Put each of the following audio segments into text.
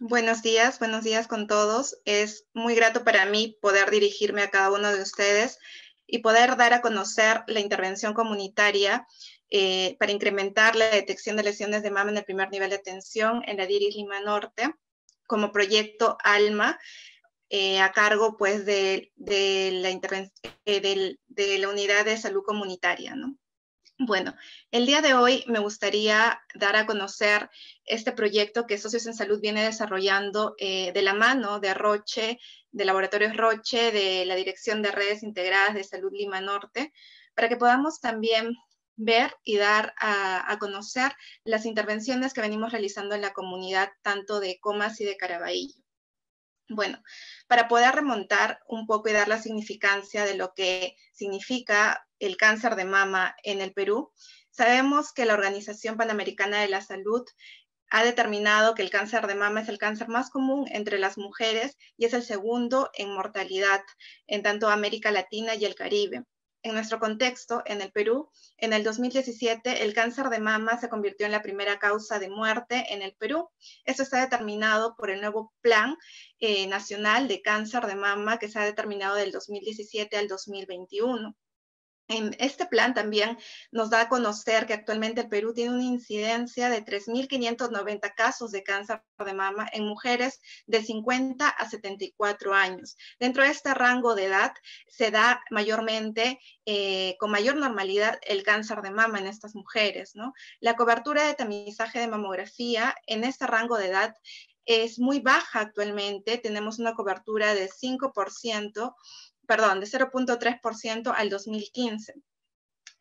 Buenos días con todos. Es muy grato para mí poder dirigirme a cada uno de ustedes y poder dar a conocer la intervención comunitaria para incrementar la detección de lesiones de mama en el primer nivel de atención en la DIRIS Lima Norte, como proyecto ALMA, a cargo pues, de la unidad de salud comunitaria, ¿no? Bueno, el día de hoy me gustaría dar a conocer este proyecto que Socios en Salud viene desarrollando de la mano de Roche, de Laboratorios Roche, de la Dirección de Redes Integradas de Salud Lima Norte, para que podamos también ver y dar a conocer las intervenciones que venimos realizando en la comunidad, tanto de Comas y de Carabayllo. Bueno, para poder remontar un poco y dar la significancia de lo que significa el cáncer de mama en el Perú, sabemos que la Organización Panamericana de la Salud ha determinado que el cáncer de mama es el cáncer más común entre las mujeres y es el segundo en mortalidad en tanto América Latina y el Caribe. En nuestro contexto, en el Perú, en el 2017, el cáncer de mama se convirtió en la primera causa de muerte en el Perú. Esto está determinado por el nuevo Plan Nacional de Cáncer de Mama que se ha determinado del 2017 al 2021. En este plan también nos da a conocer que actualmente el Perú tiene una incidencia de 3.590 casos de cáncer de mama en mujeres de 50 a 74 años. Dentro de este rango de edad se da mayormente, con mayor normalidad, el cáncer de mama en estas mujeres, ¿no? La cobertura de tamizaje de mamografía en este rango de edad es muy baja actualmente, tenemos una cobertura de 0.3% al 2015.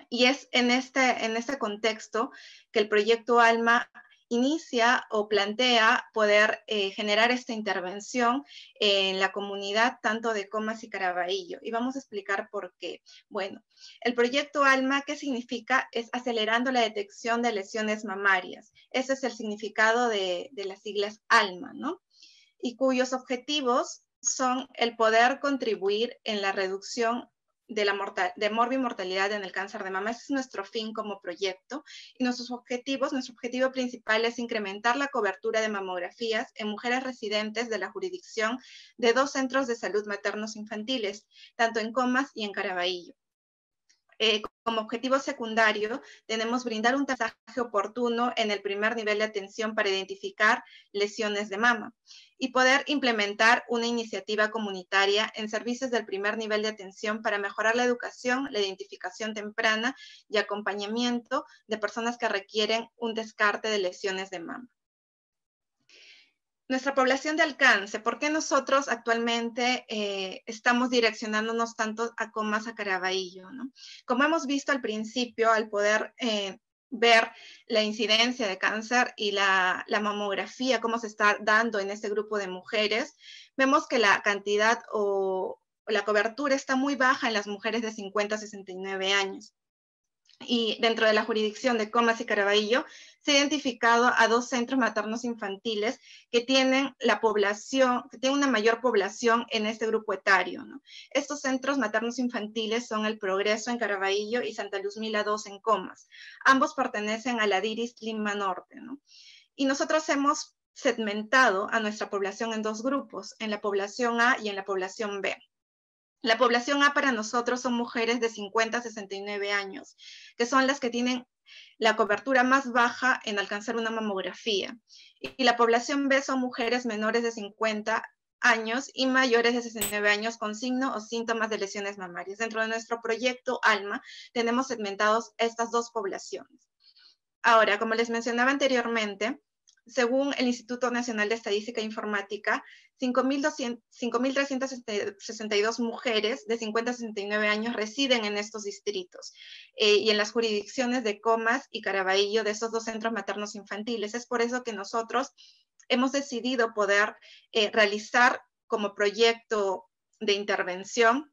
Y es en este contexto que el proyecto ALMA inicia o plantea poder generar esta intervención en la comunidad tanto de Comas y Carabayllo. Y vamos a explicar por qué. Bueno, el proyecto ALMA, ¿qué significa? Es acelerando la detección de lesiones mamarias. Ese es el significado de las siglas ALMA, ¿no? Y cuyos objetivos son el poder contribuir en la reducción de morbimortalidad en el cáncer de mama. Ese es nuestro fin como proyecto. Y nuestros objetivos, nuestro objetivo principal es incrementar la cobertura de mamografías en mujeres residentes de la jurisdicción de dos centros de salud maternos infantiles, tanto en Comas y en Carabayllo. Como objetivo secundario, tenemos brindar un tamizaje oportuno en el primer nivel de atención para identificar lesiones de mama y poder implementar una iniciativa comunitaria en servicios del primer nivel de atención para mejorar la educación, la identificación temprana y acompañamiento de personas que requieren un descarte de lesiones de mama. Nuestra población de alcance, ¿por qué nosotros actualmente estamos direccionándonos tanto a Comas, a Carabayllo, ¿no? Como hemos visto al principio, al poder ver la incidencia de cáncer y la mamografía, cómo se está dando en este grupo de mujeres, vemos que la cantidad o la cobertura está muy baja en las mujeres de 50 a 69 años. Y dentro de la jurisdicción de Comas y Carabayllo se ha identificado a dos centros maternos infantiles que tienen una mayor población en este grupo etario, ¿no? Estos centros maternos infantiles son El Progreso en Carabayllo y Santa Luzmila II en Comas. Ambos pertenecen a la DIRIS Lima Norte, ¿no? Y nosotros hemos segmentado a nuestra población en dos grupos, en la población A y en la población B. La población A para nosotros son mujeres de 50 a 69 años, que son las que tienen la cobertura más baja en alcanzar una mamografía. Y la población B son mujeres menores de 50 años y mayores de 69 años con signo o síntomas de lesiones mamarias. Dentro de nuestro proyecto ALMA tenemos segmentados estas dos poblaciones. Ahora, como les mencionaba anteriormente, según el Instituto Nacional de Estadística e Informática, 5.362 mujeres de 50 a 69 años residen en estos distritos y en las jurisdicciones de Comas y Carabayllo, de esos dos centros maternos infantiles. Es por eso que nosotros hemos decidido poder realizar como proyecto de intervención,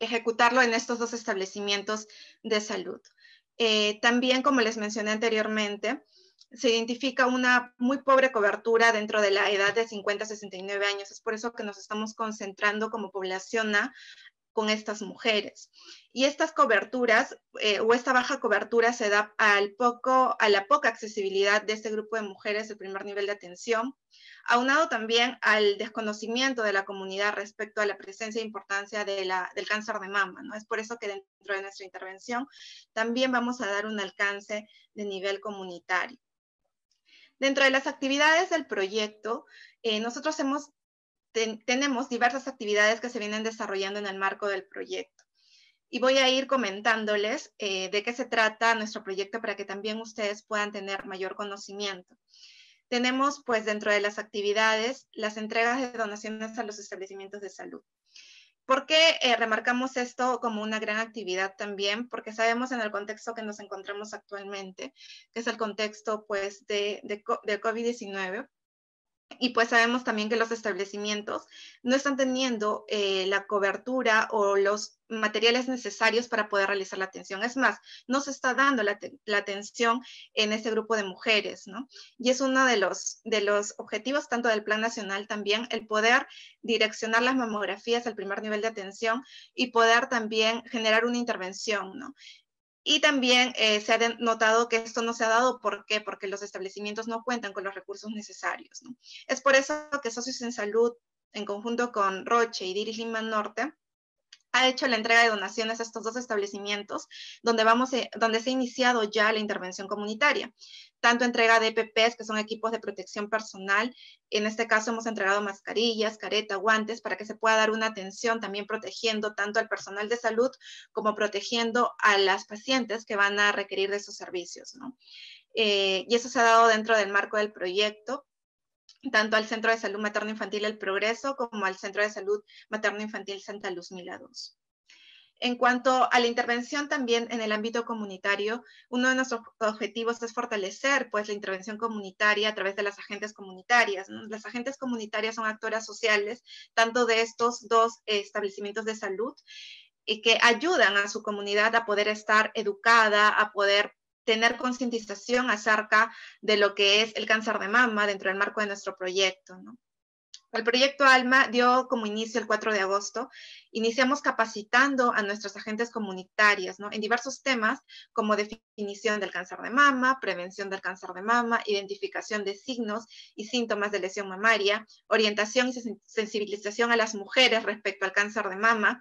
ejecutarlo en estos dos establecimientos de salud. También, como les mencioné anteriormente, se identifica una muy pobre cobertura dentro de la edad de 50 a 69 años. Es por eso que nos estamos concentrando como población A con estas mujeres. Y estas coberturas o esta baja cobertura se da a la poca accesibilidad de este grupo de mujeres del primer nivel de atención, aunado también al desconocimiento de la comunidad respecto a la presencia e importancia de del cáncer de mama, ¿no? Es por eso que dentro de nuestra intervención también vamos a dar un alcance de nivel comunitario. Dentro de las actividades del proyecto, nosotros tenemos diversas actividades que se vienen desarrollando en el marco del proyecto. Y voy a ir comentándoles de qué se trata nuestro proyecto para que también ustedes puedan tener mayor conocimiento. Tenemos, pues, dentro de las actividades, las entregas de donaciones a los establecimientos de salud. ¿Por qué remarcamos esto como una gran actividad también? Porque sabemos en el contexto que nos encontramos actualmente, que es el contexto, pues, de COVID-19, y pues sabemos también que los establecimientos no están teniendo la cobertura o los materiales necesarios para poder realizar la atención. Es más, no se está dando la atención en este grupo de mujeres, ¿no? Y es uno de los objetivos tanto del Plan Nacional también, el poder direccionar las mamografías al primer nivel de atención y poder también generar una intervención, ¿no? Y también se ha notado que esto no se ha dado. ¿Por qué? Porque los establecimientos no cuentan con los recursos necesarios, ¿no? Es por eso que Socios en Salud, en conjunto con Roche y DIRIS Lima Norte, ha hecho la entrega de donaciones a estos dos establecimientos, donde se ha iniciado ya la intervención comunitaria. Tanto entrega de EPPs, que son equipos de protección personal, en este caso hemos entregado mascarillas, careta, guantes, para que se pueda dar una atención también protegiendo tanto al personal de salud como protegiendo a las pacientes que van a requerir de esos servicios, ¿no? Y eso se ha dado dentro del marco del proyecto, tanto al Centro de Salud Materno-Infantil El Progreso como al Centro de Salud Materno-Infantil Santa Luzmila II. En cuanto a la intervención también en el ámbito comunitario, uno de nuestros objetivos es fortalecer, pues, la intervención comunitaria a través de las agentes comunitarias, ¿no? Las agentes comunitarias son actoras sociales, tanto de estos dos establecimientos de salud, y que ayudan a su comunidad a poder estar educada, a poder tener concientización acerca de lo que es el cáncer de mama dentro del marco de nuestro proyecto, ¿no? El proyecto ALMA dio como inicio el 4 de agosto. Iniciamos capacitando a nuestros agentes comunitarias, ¿no?, en diversos temas como definición del cáncer de mama, prevención del cáncer de mama, identificación de signos y síntomas de lesión mamaria, orientación y sensibilización a las mujeres respecto al cáncer de mama.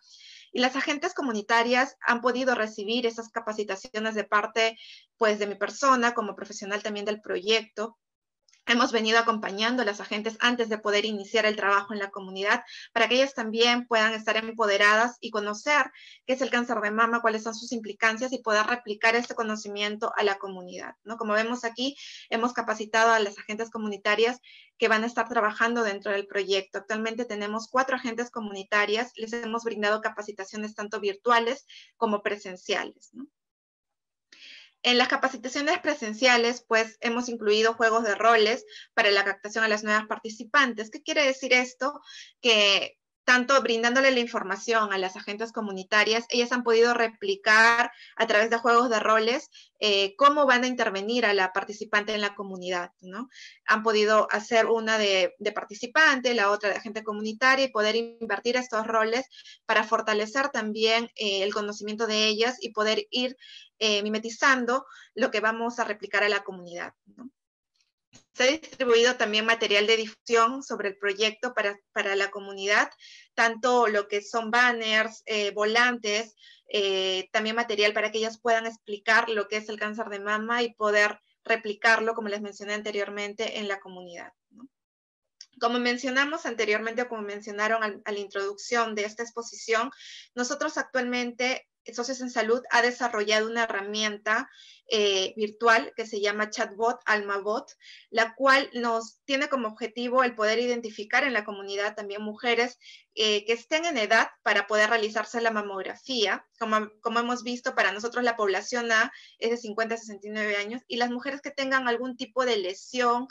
Y las agentes comunitarias han podido recibir esas capacitaciones de parte, pues, de mi persona como profesional también del proyecto. Hemos venido acompañando a las agentes antes de poder iniciar el trabajo en la comunidad para que ellas también puedan estar empoderadas y conocer qué es el cáncer de mama, cuáles son sus implicancias y poder replicar este conocimiento a la comunidad, ¿no? Como vemos aquí, hemos capacitado a las agentes comunitarias que van a estar trabajando dentro del proyecto. Actualmente tenemos 4 agentes comunitarias, les hemos brindado capacitaciones tanto virtuales como presenciales, ¿no? En las capacitaciones presenciales, pues, hemos incluido juegos de roles para la captación a las nuevas participantes. ¿Qué quiere decir esto? Que tanto brindándole la información a las agentes comunitarias, ellas han podido replicar a través de juegos de roles cómo van a intervenir a la participante en la comunidad, ¿no? Han podido hacer una de participante, la otra de agente comunitaria y poder invertir estos roles para fortalecer también el conocimiento de ellas y poder ir mimetizando lo que vamos a replicar a la comunidad, ¿no? Se ha distribuido también material de difusión sobre el proyecto para la comunidad, tanto lo que son banners, volantes, también material para que ellas puedan explicar lo que es el cáncer de mama y poder replicarlo, como les mencioné anteriormente, en la comunidad, ¿no? Como mencionamos anteriormente o como mencionaron a la introducción de esta exposición, nosotros actualmente Socios en Salud ha desarrollado una herramienta virtual que se llama chatbot, AlmaBot, la cual nos tiene como objetivo el poder identificar en la comunidad también mujeres que estén en edad para poder realizarse la mamografía. Como hemos visto, para nosotros la población A es de 50 a 69 años y las mujeres que tengan algún tipo de lesión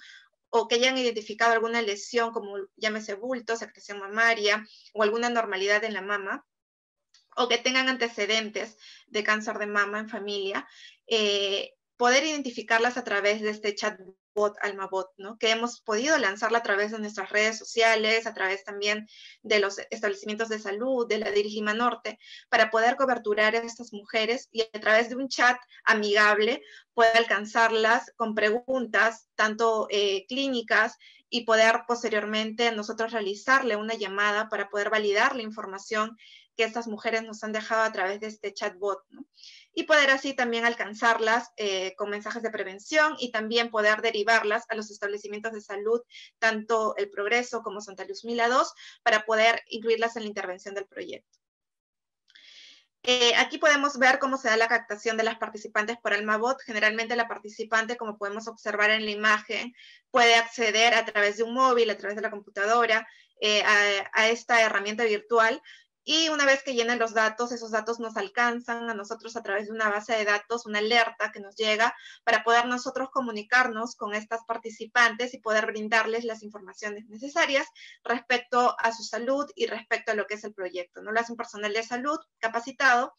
o que hayan identificado alguna lesión, como llámese bulto, secreción mamaria o alguna anormalidad en la mama, o que tengan antecedentes de cáncer de mama en familia, poder identificarlas a través de este chatbot AlmaBot, ¿no? Que hemos podido lanzarla a través de nuestras redes sociales, a través también de los establecimientos de salud, de la DIRIS Lima Norte, para poder coberturar a estas mujeres y a través de un chat amigable poder alcanzarlas con preguntas, tanto clínicas, y poder posteriormente nosotros realizarle una llamada para poder validar la información que estas mujeres nos han dejado a través de este chatbot, ¿no? Y poder así también alcanzarlas con mensajes de prevención y también poder derivarlas a los establecimientos de salud, tanto El Progreso como Santa Luzmila II, para poder incluirlas en la intervención del proyecto. Aquí podemos ver cómo se da la captación de las participantes por AlmaBot. Generalmente la participante, como podemos observar en la imagen, puede acceder a través de un móvil, a través de la computadora, a esta herramienta virtual. Y una vez que llenen los datos, esos datos nos alcanzan a nosotros a través de una base de datos, una alerta que nos llega para poder nosotros comunicarnos con estas participantes y poder brindarles las informaciones necesarias respecto a su salud y respecto a lo que es el proyecto, ¿no? Lo hace un personal de salud capacitado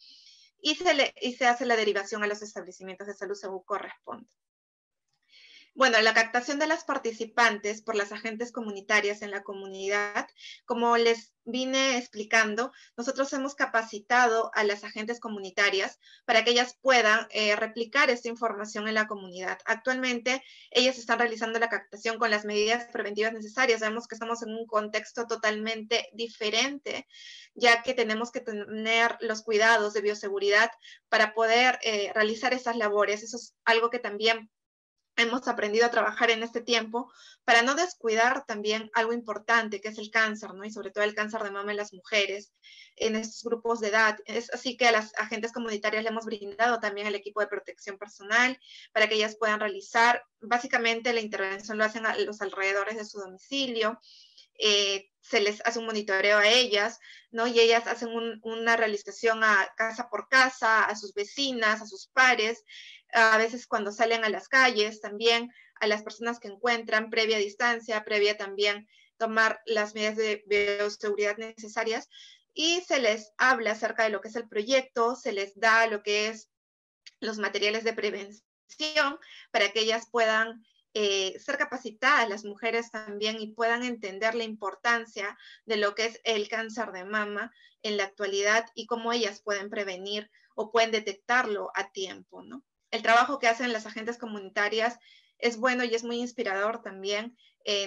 y se hace la derivación a los establecimientos de salud según corresponde. Bueno, la captación de las participantes por las agentes comunitarias en la comunidad, como les vine explicando, nosotros hemos capacitado a las agentes comunitarias para que ellas puedan replicar esta información en la comunidad. Actualmente, ellas están realizando la captación con las medidas preventivas necesarias. Sabemos que estamos en un contexto totalmente diferente, ya que tenemos que tener los cuidados de bioseguridad para poder realizar esas labores. Eso es algo que también hemos aprendido a trabajar en este tiempo para no descuidar también algo importante que es el cáncer, ¿no? Y sobre todo el cáncer de mama en las mujeres, en estos grupos de edad. Es así que a las agentes comunitarias le hemos brindado también el equipo de protección personal para que ellas puedan realizar. Básicamente la intervención lo hacen a los alrededores de su domicilio. Se les hace un monitoreo a ellas, ¿no? Y ellas hacen una realización a casa por casa, a sus vecinas, a sus pares, a veces cuando salen a las calles también, a las personas que encuentran previa distancia, previa también tomar las medidas de bioseguridad necesarias, y se les habla acerca de lo que es el proyecto, se les da lo que es los materiales de prevención para que ellas puedan ser capacitadas las mujeres también y puedan entender la importancia de lo que es el cáncer de mama en la actualidad y cómo ellas pueden prevenir o pueden detectarlo a tiempo, ¿no? El trabajo que hacen las agentes comunitarias es bueno y es muy inspirador también.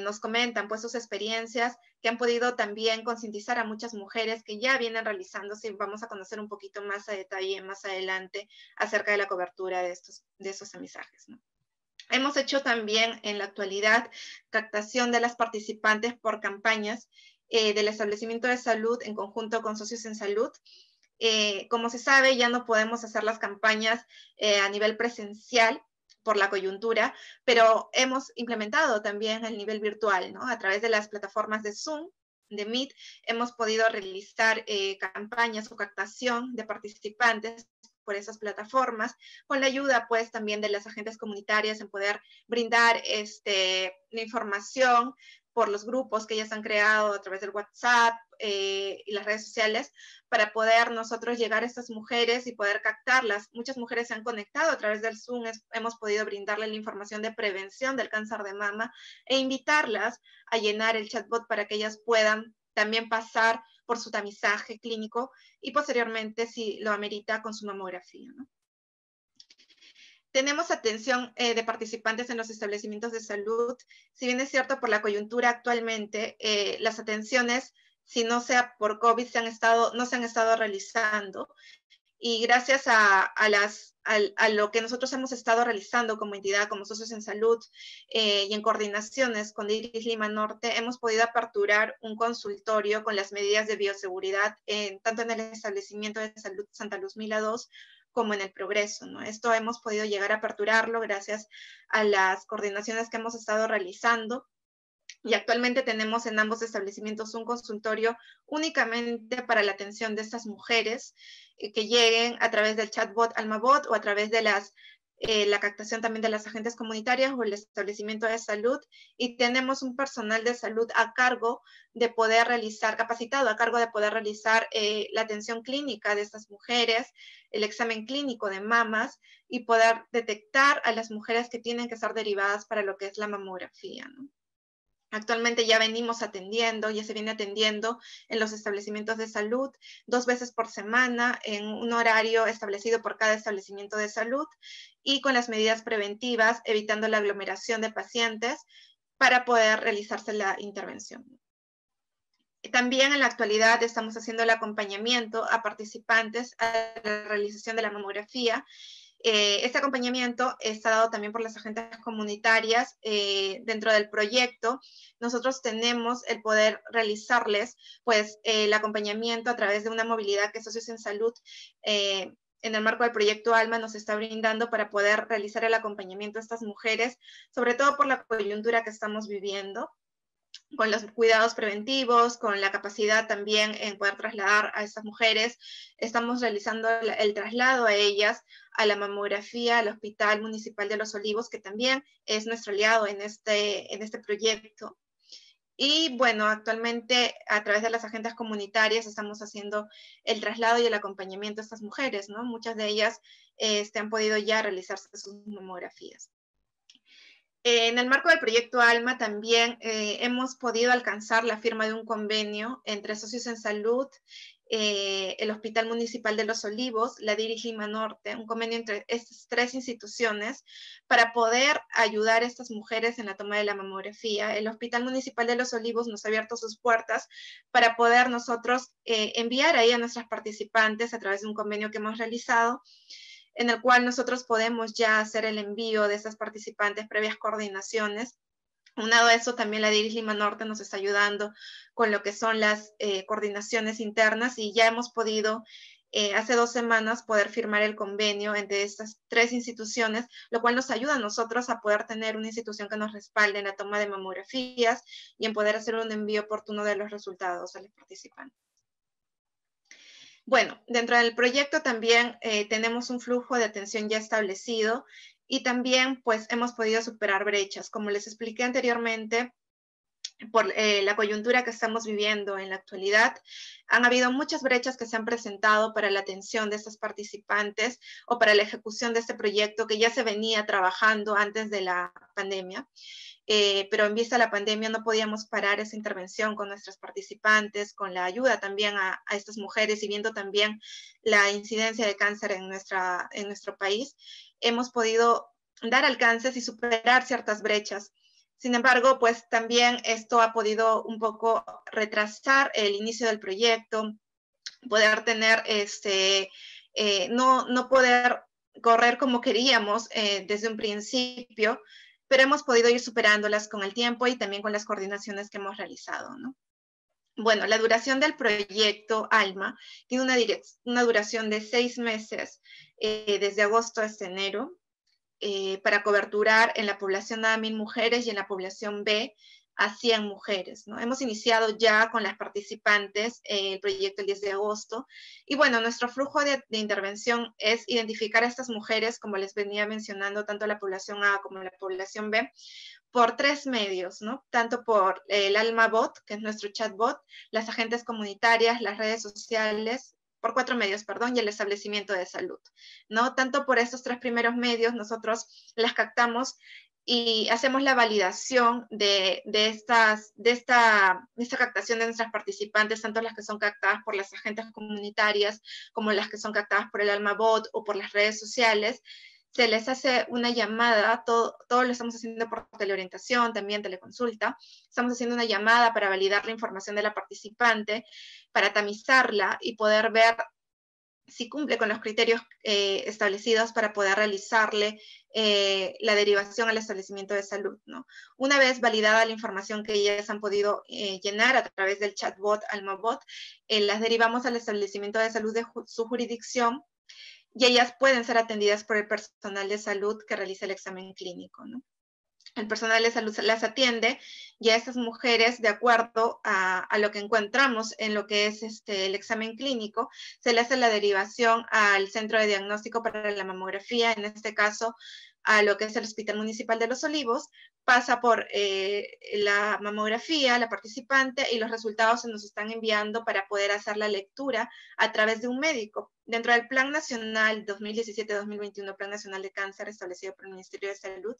Nos comentan pues sus experiencias que han podido también concientizar a muchas mujeres que ya vienen realizándose, y vamos a conocer un poquito más a detalle más adelante acerca de la cobertura de esos emisajes, ¿no? Hemos hecho también en la actualidad captación de las participantes por campañas del establecimiento de salud en conjunto con Socios en Salud. Como se sabe, ya no podemos hacer las campañas a nivel presencial por la coyuntura, pero hemos implementado también el nivel virtual, ¿no? A través de las plataformas de Zoom, de Meet, hemos podido realizar campañas o captación de participantes por esas plataformas, con la ayuda pues también de las agentes comunitarias en poder brindar la información por los grupos que ellas han creado a través del WhatsApp y las redes sociales para poder nosotros llegar a estas mujeres y poder captarlas. Muchas mujeres se han conectado a través del Zoom, hemos podido brindarle la información de prevención del cáncer de mama e invitarlas a llenar el chatbot para que ellas puedan también pasar por su tamizaje clínico y posteriormente, si lo amerita, con su mamografía, ¿no? Tenemos atención de participantes en los establecimientos de salud. Si bien es cierto, por la coyuntura actualmente, las atenciones, si no sea por COVID, no se han estado realizando. Y gracias a lo que nosotros hemos estado realizando como entidad, como Socios en Salud y en coordinaciones con DIRIS Lima Norte, hemos podido aperturar un consultorio con las medidas de bioseguridad, tanto en el establecimiento de salud Santa Luzmila II como en El Progreso, ¿no? Esto hemos podido llegar a aperturarlo gracias a las coordinaciones que hemos estado realizando. Y actualmente tenemos en ambos establecimientos un consultorio únicamente para la atención de estas mujeres que lleguen a través del chatbot AlmaBot o a través de las la captación también de las agentes comunitarias o el establecimiento de salud, y tenemos un personal de salud capacitado a cargo de poder realizar la atención clínica de estas mujeres, el examen clínico de mamas y poder detectar a las mujeres que tienen que ser derivadas para lo que es la mamografía, ¿no? Actualmente ya se viene atendiendo en los establecimientos de salud 2 veces por semana en un horario establecido por cada establecimiento de salud y con las medidas preventivas, evitando la aglomeración de pacientes para poder realizarse la intervención. También en la actualidad estamos haciendo el acompañamiento a participantes a la realización de la mamografía. Este acompañamiento está dado también por las agentes comunitarias. Dentro del proyecto, nosotros tenemos el poder realizarles pues, el acompañamiento a través de una movilidad que Socios en Salud, en el marco del proyecto ALMA, nos está brindando para poder realizar el acompañamiento a estas mujeres, sobre todo por la coyuntura que estamos viviendo, con los cuidados preventivos, con la capacidad también en poder trasladar a estas mujeres. Estamos realizando el traslado a ellas a la mamografía, al Hospital Municipal de Los Olivos, que también es nuestro aliado en este proyecto. Y bueno, actualmente a través de las agendas comunitarias estamos haciendo el traslado y el acompañamiento a estas mujeres, ¿no? Muchas de ellas han podido ya realizarse sus mamografías. En el marco del proyecto ALMA también hemos podido alcanzar la firma de un convenio entre Socios en Salud, el Hospital Municipal de Los Olivos, la DIRIS Lima Norte, un convenio entre estas 3 instituciones para poder ayudar a estas mujeres en la toma de la mamografía. El Hospital Municipal de Los Olivos nos ha abierto sus puertas para poder nosotros enviar ahí a nuestras participantes a través de un convenio que hemos realizado, en el cual nosotros podemos ya hacer el envío de esas participantes previas coordinaciones. Unado a eso, también la DIRIS Lima Norte nos está ayudando con lo que son las coordinaciones internas, y ya hemos podido, hace 2 semanas, poder firmar el convenio entre estas 3 instituciones, lo cual nos ayuda a nosotros a poder tener una institución que nos respalde en la toma de mamografías y en poder hacer un envío oportuno de los resultados a los participantes. Bueno, dentro del proyecto también tenemos un flujo de atención ya establecido y también pues hemos podido superar brechas. Como les expliqué anteriormente, por la coyuntura que estamos viviendo en la actualidad, han habido muchas brechas que se han presentado para la atención de estas participantes o para la ejecución de este proyecto que ya se venía trabajando antes de la pandemia. Pero en vista de la pandemia no podíamos parar esa intervención con nuestras participantes, con la ayuda también a estas mujeres y viendo también la incidencia de cáncer en nuestro país, hemos podido dar alcances y superar ciertas brechas. Sin embargo, pues también esto ha podido un poco retrasar el inicio del proyecto, poder tener no poder correr como queríamos desde un principio, pero hemos podido ir superándolas con el tiempo y también con las coordinaciones que hemos realizado, ¿no? Bueno, la duración del proyecto ALMA tiene una duración de 6 meses, desde agosto hasta enero, para coberturar en la población A 1000 mujeres y en la población B a 100 mujeres, ¿no? Hemos iniciado ya con las participantes el proyecto el 10 de agosto y bueno, nuestro flujo de intervención es identificar a estas mujeres, como les venía mencionando, tanto la población A como la población B, por 3 medios, ¿no? Tanto por el AlmaBot, que es nuestro chatbot, las agentes comunitarias, las redes sociales, por 4 medios, perdón, y el establecimiento de salud, ¿no? Tanto por estos 3 primeros medios nosotros las captamos y hacemos la validación de esta captación de nuestras participantes, tanto las que son captadas por las agentes comunitarias como las que son captadas por el AlmaBot o por las redes sociales. Se les hace una llamada, todo lo estamos haciendo por teleorientación, también teleconsulta. Estamos haciendo una llamada para validar la información de la participante, para tamizarla y poder ver si cumple con los criterios establecidos para poder realizarle la derivación al establecimiento de salud, ¿no? Una vez validada la información que ellas han podido llenar a través del chatbot AlmaBot, las derivamos al establecimiento de salud de su jurisdicción y ellas pueden ser atendidas por el personal de salud que realiza el examen clínico, ¿no? el personal de salud las atiende, y a estas mujeres, de acuerdo a lo que encontramos en lo que es el examen clínico, se le hace la derivación al centro de diagnóstico para la mamografía, en este caso a lo que es el Hospital Municipal de Los Olivos, pasa por la mamografía, la participante, y los resultados se nos están enviando para poder hacer la lectura a través de un médico. Dentro del Plan Nacional 2017-2021, Plan Nacional de Cáncer establecido por el Ministerio de Salud,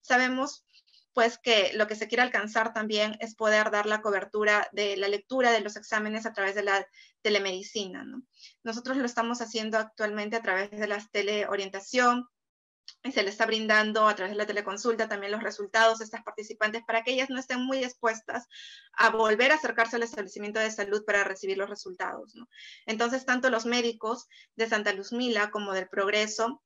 sabemos pues que lo que se quiere alcanzar también es poder dar la cobertura de la lectura de los exámenes a través de la telemedicina, ¿no? Nosotros lo estamos haciendo actualmente a través de la teleorientación, y se le está brindando a través de la teleconsulta también los resultados a estas participantes para que ellas no estén muy expuestas a volver a acercarse al establecimiento de salud para recibir los resultados, ¿no? Entonces, tanto los médicos de Santa Luzmila como del Progreso,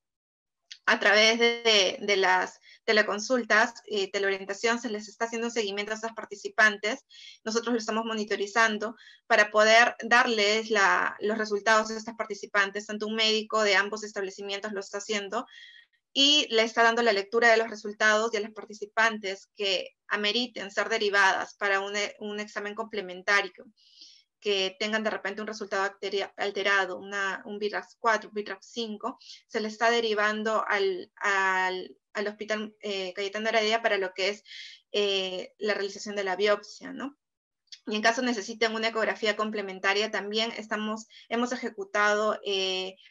a través de las teleconsultas y teleorientación, se les está haciendo un seguimiento a estas participantes. Nosotros lo estamos monitorizando para poder darles los resultados a estas participantes. Tanto un médico de ambos establecimientos lo está haciendo, y le está dando la lectura de los resultados y a las participantes que ameriten ser derivadas para un examen complementario, que tengan de repente un resultado alterado, un BIRADS 4, un BIRADS 5, se le está derivando al Hospital Cayetano Heredia para lo que es la realización de la biopsia, ¿no? Y en caso necesiten una ecografía complementaria, también hemos ejecutado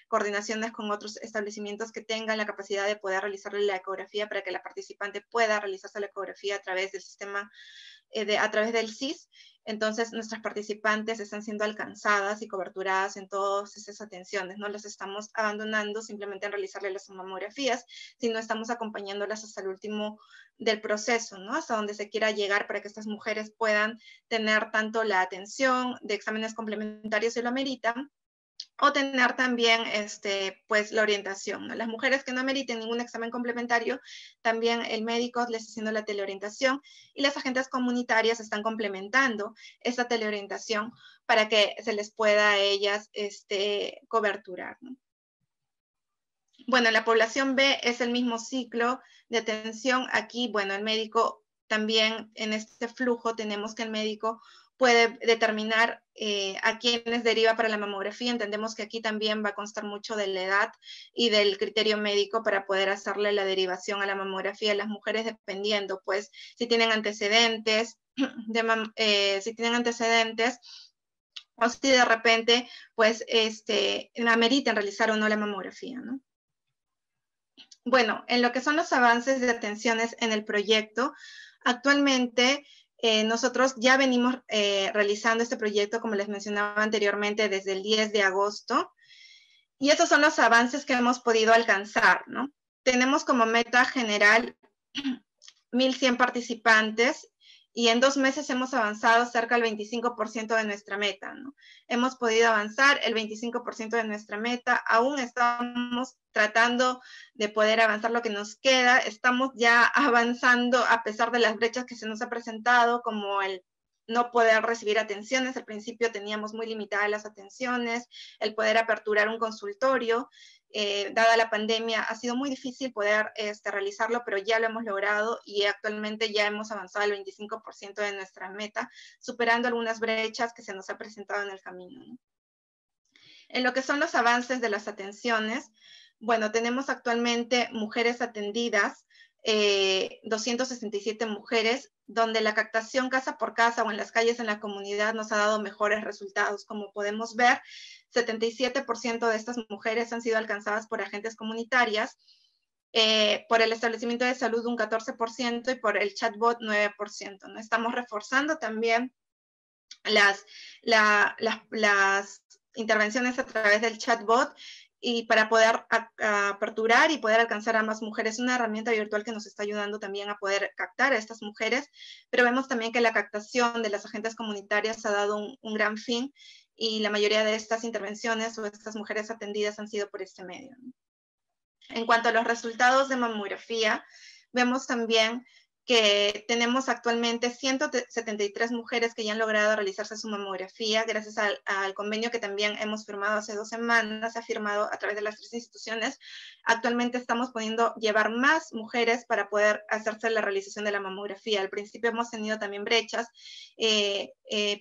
coordinaciones con otros establecimientos que tengan la capacidad de poder realizarle la ecografía para que la participante pueda realizarse la ecografía a través del sistema, a través del SIS. Entonces, nuestras participantes están siendo alcanzadas y coberturadas en todas esas atenciones. No las estamos abandonando simplemente en realizarle las mamografías, sino estamos acompañándolas hasta el último del proceso, ¿no? Hasta donde se quiera llegar para que estas mujeres puedan tener tanto la atención de exámenes complementarios si lo ameritan, o tener también pues, la orientación, ¿no? Las mujeres que no meriten ningún examen complementario, también el médico les está haciendo la teleorientación, y las agentes comunitarias están complementando esta teleorientación para que se les pueda a ellas coberturar, ¿no? Bueno, la población B es el mismo ciclo de atención. Aquí, bueno, el médico también en este flujo tenemos que el médico puede determinar a quiénes deriva para la mamografía. Entendemos que aquí también va a constar mucho de la edad y del criterio médico para poder hacerle la derivación a la mamografía a las mujeres, dependiendo, pues, si tienen antecedentes, o si de repente, pues, ameritan realizar o no la mamografía, ¿no? Bueno, en lo que son los avances de atenciones en el proyecto, actualmente, nosotros ya venimos realizando este proyecto, como les mencionaba anteriormente, desde el 10 de agosto. Y esos son los avances que hemos podido alcanzar, ¿no? Tenemos como meta general 1.100 participantes, y en 2 meses hemos avanzado cerca del 25% de nuestra meta, ¿no? Hemos podido avanzar el 25% de nuestra meta. Aún estamos tratando de poder avanzar lo que nos queda. Estamos ya avanzando a pesar de las brechas que se nos ha presentado, como el no poder recibir atenciones. Al principio teníamos muy limitadas las atenciones, el poder aperturar un consultorio. Dada la pandemia ha sido muy difícil poder realizarlo, pero ya lo hemos logrado, y actualmente ya hemos avanzado el 25% de nuestra meta, superando algunas brechas que se nos ha presentado en el camino, ¿no? En lo que son los avances de las atenciones, bueno, tenemos actualmente mujeres atendidas, 267 mujeres, donde la captación casa por casa o en las calles en la comunidad nos ha dado mejores resultados. Como podemos ver, 77% de estas mujeres han sido alcanzadas por agentes comunitarias, por el establecimiento de salud un 14% y por el chatbot 9%, ¿no? Estamos reforzando también las intervenciones a través del chatbot, y para poder aperturar y poder alcanzar a más mujeres, una herramienta virtual que nos está ayudando también a poder captar a estas mujeres. Pero vemos también que la captación de las agentes comunitarias ha dado un gran fin, y la mayoría de estas intervenciones o estas mujeres atendidas han sido por este medio, ¿no? En cuanto a los resultados de mamografía, vemos también que tenemos actualmente 173 mujeres que ya han logrado realizarse su mamografía gracias al convenio que también hemos firmado hace 2 semanas, se ha firmado a través de las 3 instituciones. Actualmente estamos pudiendo llevar más mujeres para poder hacerse la realización de la mamografía. Al principio hemos tenido también brechas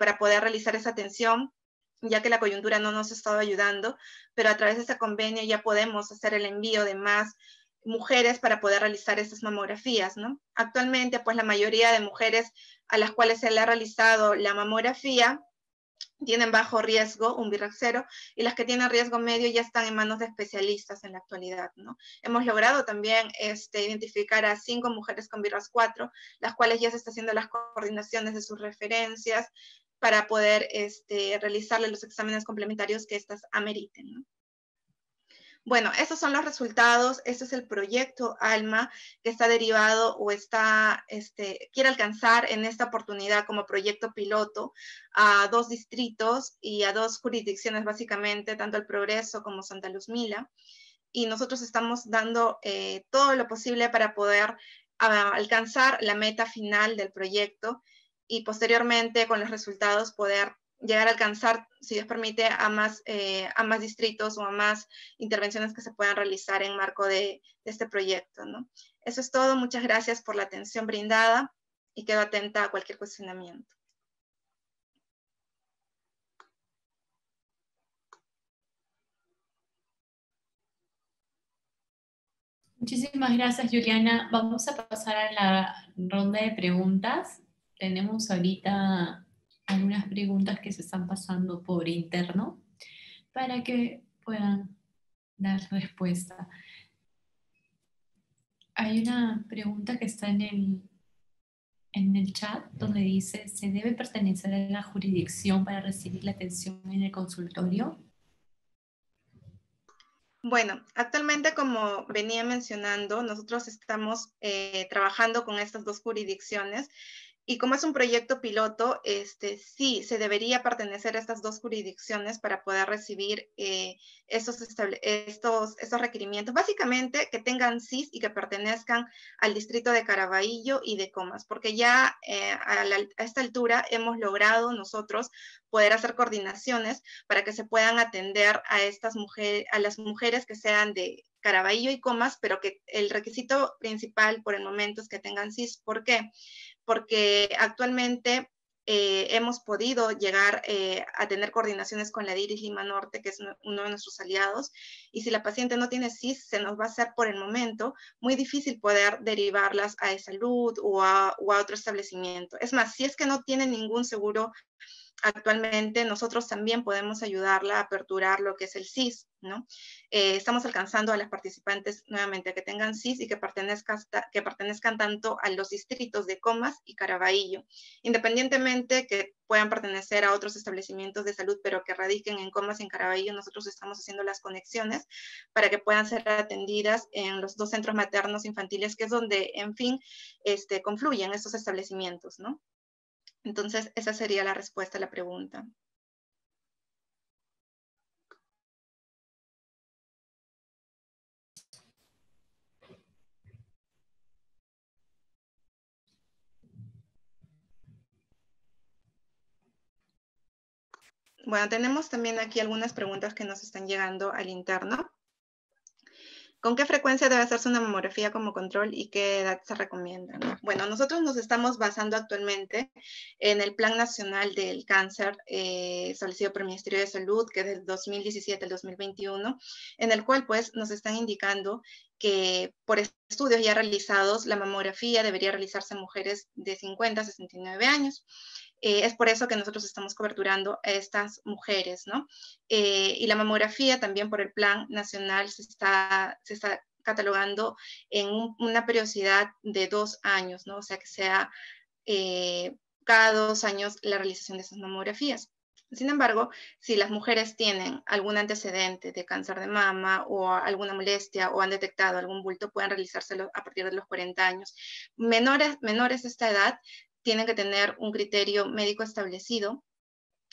para poder realizar esa atención, ya que la coyuntura no nos ha estado ayudando, pero a través de ese convenio ya podemos hacer el envío de más mujeres para poder realizar estas mamografías, ¿no? Actualmente, pues la mayoría de mujeres a las cuales se le ha realizado la mamografía tienen bajo riesgo, un BIRADS 0, y las que tienen riesgo medio ya están en manos de especialistas en la actualidad, ¿no? Hemos logrado también identificar a 5 mujeres con BIRADS 4, las cuales ya se está haciendo las coordinaciones de sus referencias para poder realizarle los exámenes complementarios que éstas ameriten, ¿no? Bueno, estos son los resultados. Este es el proyecto ALMA que está derivado o está, quiere alcanzar en esta oportunidad como proyecto piloto a 2 distritos y a 2 jurisdicciones básicamente, tanto El Progreso como Santa Luzmila. Y nosotros estamos dando todo lo posible para poder alcanzar la meta final del proyecto y posteriormente con los resultados poder llegar a alcanzar, si Dios permite, a más distritos o a más intervenciones que se puedan realizar en marco de este proyecto, ¿no? Eso es todo. Muchas gracias por la atención brindada y quedo atenta a cualquier cuestionamiento. Muchísimas gracias, Juliana. Vamos a pasar a la ronda de preguntas. Tenemos ahorita algunas preguntas que se están pasando por interno para que puedan dar respuesta. Hay una pregunta que está en el chat donde dice, ¿se debe pertenecer a la jurisdicción para recibir la atención en el consultorio? Bueno, actualmente, como venía mencionando, nosotros estamos trabajando con estas 2 jurisdicciones. Y como es un proyecto piloto, sí, se debería pertenecer a estas 2 jurisdicciones para poder recibir estos requerimientos. Básicamente, que tengan CIS y que pertenezcan al distrito de Carabayllo y de Comas, porque ya a esta altura hemos logrado nosotros poder hacer coordinaciones para que se puedan atender a las mujeres que sean de Carabayllo y Comas, pero que el requisito principal por el momento es que tengan CIS. ¿Por qué? Porque actualmente hemos podido llegar a tener coordinaciones con la DIRIS Lima Norte, que es uno de nuestros aliados, y si la paciente no tiene CIS, se nos va a hacer por el momento muy difícil poder derivarlas a salud o a otro establecimiento. Es más, si es que no tiene ningún seguro actualmente, nosotros también podemos ayudarla a aperturar lo que es el CIS, ¿no? Estamos alcanzando a las participantes nuevamente que tengan CIS y que pertenezcan tanto a los distritos de Comas y Carabayllo, independientemente que puedan pertenecer a otros establecimientos de salud, pero que radiquen en Comas y en Carabayllo. Nosotros estamos haciendo las conexiones para que puedan ser atendidas en los 2 centros maternos infantiles, que es donde, en fin, confluyen estos establecimientos, ¿no? Entonces, esa sería la respuesta a la pregunta. Bueno, tenemos también aquí algunas preguntas que nos están llegando al interno. ¿Con qué frecuencia debe hacerse una mamografía como control y qué edad se recomienda, ¿no? Bueno, nosotros nos estamos basando actualmente en el Plan Nacional del Cáncer establecido por el Ministerio de Salud, que es del 2017 al 2021, en el cual pues nos están indicando que por estudios ya realizados la mamografía debería realizarse en mujeres de 50 a 69 años. Es por eso que nosotros estamos coberturando a estas mujeres, ¿no? Y la mamografía también por el Plan Nacional se está catalogando en una periodicidad de 2 años, ¿no? O sea, que sea cada 2 años la realización de esas mamografías. Sin embargo, si las mujeres tienen algún antecedente de cáncer de mama o alguna molestia o han detectado algún bulto, pueden realizárselo a partir de los 40 años. Menores de esta edad tienen que tener un criterio médico establecido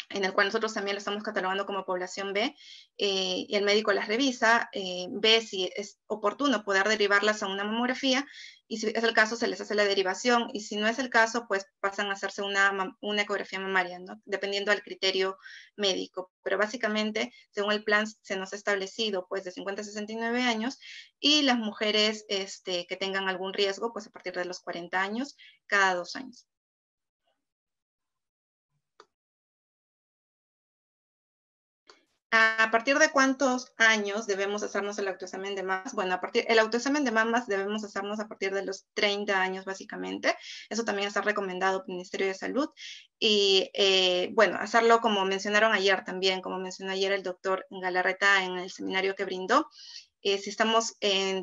en el cual nosotros también lo estamos catalogando como población B, y el médico las revisa, ve si es oportuno poder derivarlas a una mamografía, y si es el caso se les hace la derivación, y si no es el caso, pues pasan a hacerse una ecografía mamaria, ¿no? Dependiendo del criterio médico. Pero básicamente, según el plan, se nos ha establecido pues de 50 a 69 años, y las mujeres que tengan algún riesgo, pues a partir de los 40 años, cada 2 años. ¿A partir de cuántos años debemos hacernos el autoexamen de mamas? Bueno, el autoexamen de mamas debemos hacernos a partir de los 30 años básicamente. Eso también está recomendado por el Ministerio de Salud. Y bueno, hacerlo como mencionaron ayer también, como mencionó ayer el doctor Galarreta en el seminario que brindó. Si estamos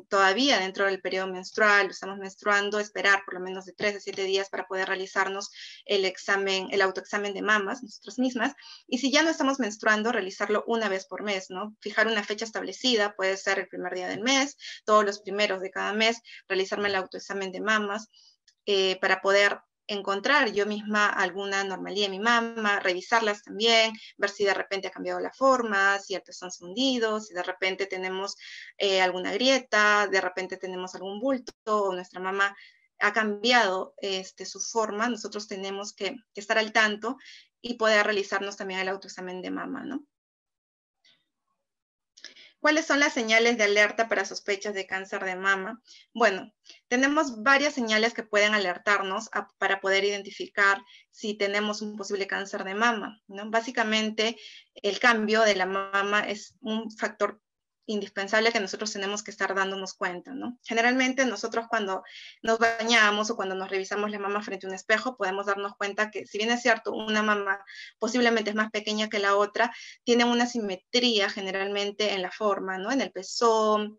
todavía dentro del periodo menstrual, estamos menstruando, esperar por lo menos de 3 a 7 días para poder realizarnos el examen, el autoexamen de mamas, nosotras mismas. Y si ya no estamos menstruando, realizarlo una vez por mes, ¿no? Fijar una fecha establecida, puede ser el primer día del mes, todos los primeros de cada mes, realizarme el autoexamen de mamas para poder encontrar yo misma alguna anomalía en mi mama, revisarlas también, ver si de repente ha cambiado la forma, si el pezón se ha hundido, si de repente tenemos alguna grieta, de repente tenemos algún bulto, o nuestra mama ha cambiado su forma. Nosotros tenemos que estar al tanto y poder realizarnos también el autoexamen de mama, ¿no? ¿Cuáles son las señales de alerta para sospechas de cáncer de mama? Bueno, tenemos varias señales que pueden alertarnos para poder identificar si tenemos un posible cáncer de mama, ¿no? Básicamente, el cambio de la mama es un factor indispensable que nosotros tenemos que estar dándonos cuenta, ¿no? Generalmente nosotros cuando nos bañamos o cuando nos revisamos la mama frente a un espejo podemos darnos cuenta que si bien es cierto una mama posiblemente es más pequeña que la otra, tienen una simetría generalmente en la forma, ¿no? En el pezón,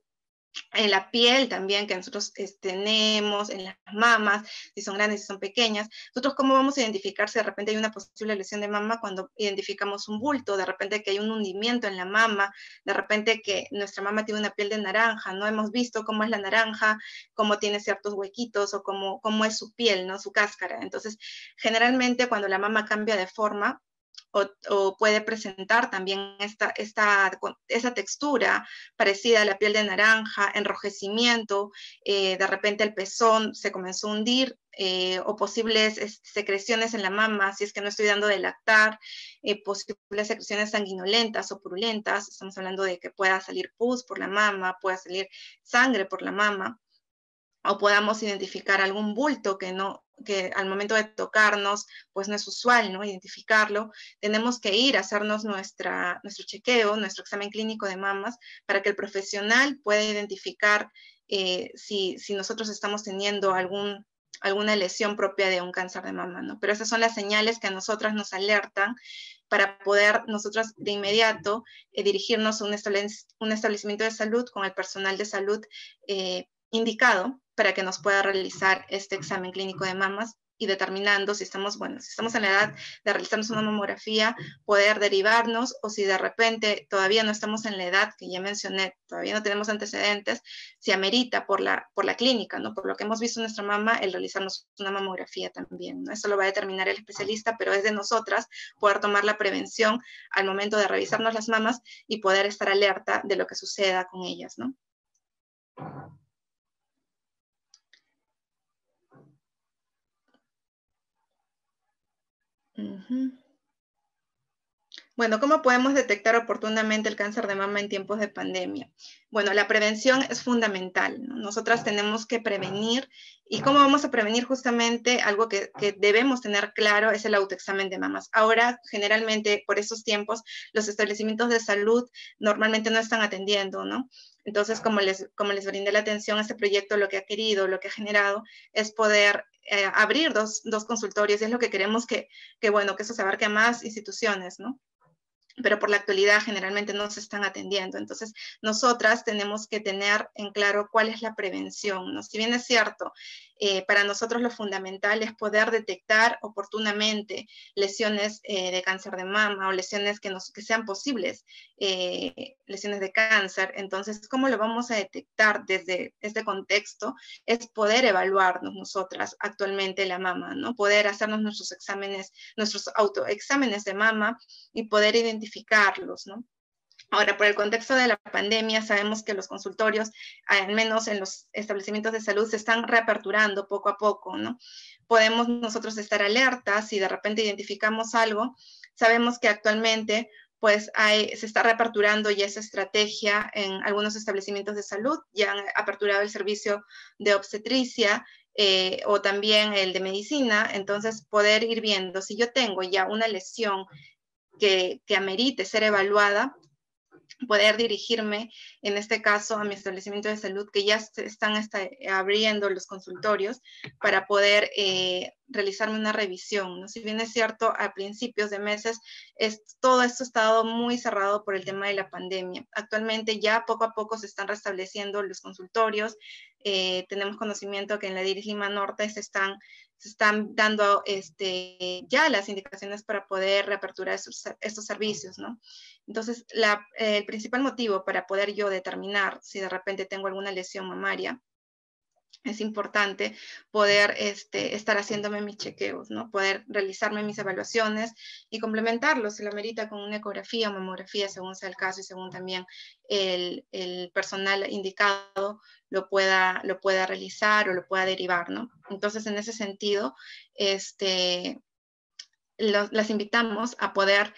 en la piel también que nosotros tenemos, en las mamas, si son grandes, si son pequeñas. Nosotros, ¿cómo vamos a identificar si de repente hay una posible lesión de mama? Cuando identificamos un bulto, de repente que hay un hundimiento en la mama, de repente que nuestra mama tiene una piel de naranja, ¿no? Hemos visto cómo es la naranja, cómo tiene ciertos huequitos o cómo es su piel, ¿no? Su cáscara. Entonces, generalmente cuando la mama cambia de forma, o puede presentar también esa textura parecida a la piel de naranja, enrojecimiento, de repente el pezón se comenzó a hundir, o posibles secreciones en la mama, si es que no estoy dando de lactar, posibles secreciones sanguinolentas o purulentas, estamos hablando de que pueda salir pus por la mama, pueda salir sangre por la mama, o podamos identificar algún bulto que al momento de tocarnos, pues no es usual, ¿no? Identificarlo. Tenemos que ir a hacernos nuestro chequeo, nuestro examen clínico de mamas, para que el profesional pueda identificar si nosotros estamos teniendo alguna lesión propia de un cáncer de mama, ¿no? Pero esas son las señales que a nosotras nos alertan para poder nosotras de inmediato dirigirnos a un establecimiento de salud con el personal de salud indicado, para que nos pueda realizar este examen clínico de mamas y determinando si estamos en la edad de realizarnos una mamografía, poder derivarnos, o si de repente todavía no estamos en la edad que ya mencioné, todavía no tenemos antecedentes, se amerita por la clínica, ¿no? Por lo que hemos visto en nuestra mama, el realizarnos una mamografía también, ¿no? Eso lo va a determinar el especialista, pero es de nosotras poder tomar la prevención al momento de revisarnos las mamas y poder estar alerta de lo que suceda con ellas, ¿no? Bueno, ¿cómo podemos detectar oportunamente el cáncer de mama en tiempos de pandemia? Bueno, la prevención es fundamental, ¿no? Nosotras tenemos que prevenir. ¿Y cómo vamos a prevenir? Justamente algo que debemos tener claro es el autoexamen de mamas. Ahora, generalmente, por estos tiempos, los establecimientos de salud normalmente no están atendiendo, ¿no? Entonces, como les brindé la atención a este proyecto, lo que ha querido, lo que ha generado, es poder abrir dos consultorios. Y es lo que queremos que eso se abarque a más instituciones, ¿no? Pero por la actualidad generalmente no se están atendiendo. Entonces, nosotras tenemos que tener en claro cuál es la prevención, ¿no? Si bien es cierto, para nosotros lo fundamental es poder detectar oportunamente lesiones de cáncer de mama o lesiones que sean posibles, lesiones de cáncer. Entonces, ¿cómo lo vamos a detectar desde este contexto? Es poder evaluarnos nosotras actualmente la mama, ¿no? Poder hacernos nuestros exámenes, nuestros autoexámenes de mama y poder identificarlos, ¿no? Ahora, por el contexto de la pandemia, sabemos que los consultorios, al menos en los establecimientos de salud, se están reaperturando poco a poco, ¿no? Podemos nosotros estar alertas si de repente identificamos algo. Sabemos que actualmente pues se está reaperturando ya esa estrategia en algunos establecimientos de salud. Ya han aperturado el servicio de obstetricia o también el de medicina. Entonces, poder ir viendo si yo tengo ya una lesión que amerite ser evaluada, poder dirigirme, en este caso, a mi establecimiento de salud, que ya se están abriendo los consultorios para poder realizarme una revisión, ¿no? Si bien es cierto, a principios de meses, todo esto ha estado muy cerrado por el tema de la pandemia. Actualmente ya poco a poco se están restableciendo los consultorios. Tenemos conocimiento que en la DIRIS Lima Norte se están dando ya las indicaciones para poder reaperturar estos servicios, ¿no? Entonces, el principal motivo para poder yo determinar si de repente tengo alguna lesión mamaria es importante poder estar haciéndome mis chequeos, ¿no? Poder realizarme mis evaluaciones y complementarlos, si lo amerita, con una ecografía o mamografía, según sea el caso y según también el personal indicado lo pueda realizar o lo pueda derivar, ¿no? Entonces, en ese sentido, las invitamos a poder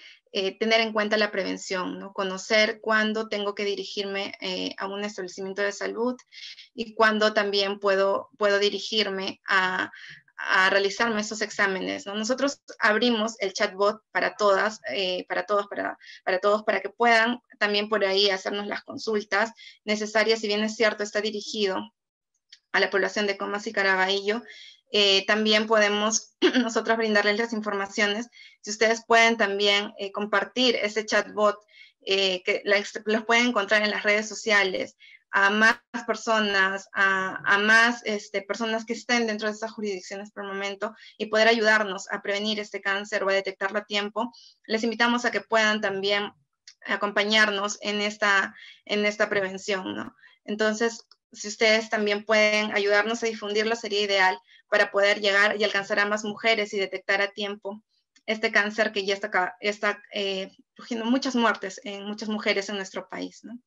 tener en cuenta la prevención, ¿no? Conocer cuándo tengo que dirigirme a un establecimiento de salud y cuándo también puedo dirigirme a realizarme esos exámenes, ¿no? Nosotros abrimos el chatbot para todos, para que puedan también por ahí hacernos las consultas necesarias. Si bien es cierto, está dirigido a la población de Comas y Carabayllo, también podemos nosotros brindarles las informaciones. Si ustedes pueden también compartir ese chatbot, que los pueden encontrar en las redes sociales, a más personas, a más personas que estén dentro de esas jurisdicciones por el momento, y poder ayudarnos a prevenir este cáncer o a detectarlo a tiempo. Les invitamos a que puedan también acompañarnos en esta prevención, ¿no? Entonces, si ustedes también pueden ayudarnos a difundirlo, sería ideal para poder llegar y alcanzar a más mujeres y detectar a tiempo este cáncer que ya está causando muchas muertes en muchas mujeres en nuestro país, ¿no?